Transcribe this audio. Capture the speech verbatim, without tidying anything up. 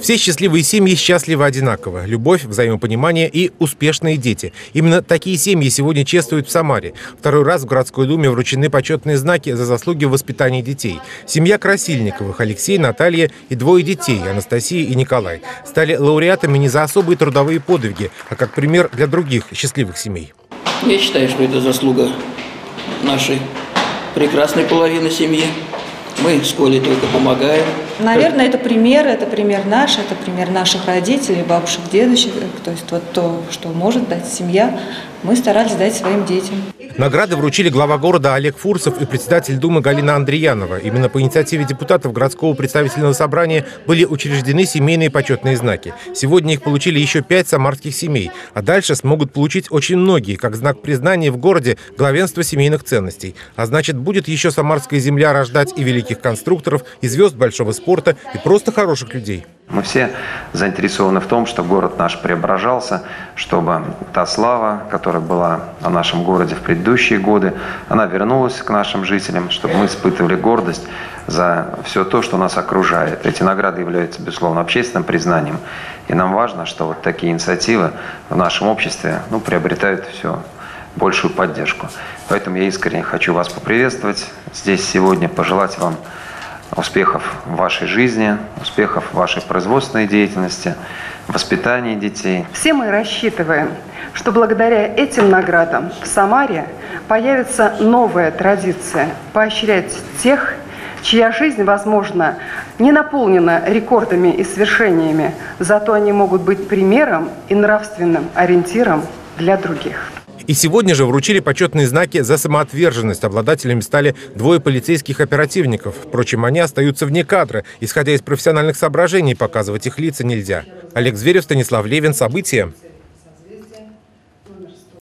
Все счастливые семьи счастливы одинаково. Любовь, взаимопонимание и успешные дети. Именно такие семьи сегодня чествуют в Самаре. Второй раз в Городской Думе вручены почетные знаки за заслуги в воспитании детей. Семья Красильниковых, Алексей, Наталья и двое детей, Анастасия и Николай, стали лауреатами не за особые трудовые подвиги, а как пример для других счастливых семей. Я считаю, что это заслуга нашей прекрасной половины семьи. Мы с Колей только помогаем. Наверное, это пример, это пример наш, это пример наших родителей, бабушек, дедушек. То есть вот то, что может дать семья, мы старались дать своим детям. Награды вручили глава города Олег Фурсов и председатель Думы Галина Андреянова. Именно по инициативе депутатов городского представительного собрания были учреждены семейные почетные знаки. Сегодня их получили еще пять самарских семей. А дальше смогут получить очень многие, как знак признания в городе главенства семейных ценностей. А значит, будет еще самарская земля рождать и великих конструкторов, и звезд большого спорта, и просто хороших людей. Мы все заинтересованы в том, чтобы город наш преображался, чтобы та слава, которая была о нашем городе в предыдущие годы, она вернулась к нашим жителям, чтобы мы испытывали гордость за все то, что нас окружает. Эти награды являются, безусловно, общественным признанием. И нам важно, что вот такие инициативы в нашем обществе, ну, приобретают все большую поддержку. Поэтому я искренне хочу вас поприветствовать здесь сегодня, пожелать вам успехов в вашей жизни, успехов в вашей производственной деятельности, воспитании детей. Все мы рассчитываем, что благодаря этим наградам в Самаре появится новая традиция поощрять тех, чья жизнь, возможно, не наполнена рекордами и свершениями, зато они могут быть примером и нравственным ориентиром для других. И сегодня же вручили почетные знаки за самоотверженность. Обладателями стали двое полицейских оперативников. Впрочем, они остаются вне кадра. Исходя из профессиональных соображений, показывать их лица нельзя. Олег Зверев, Станислав Левин. События.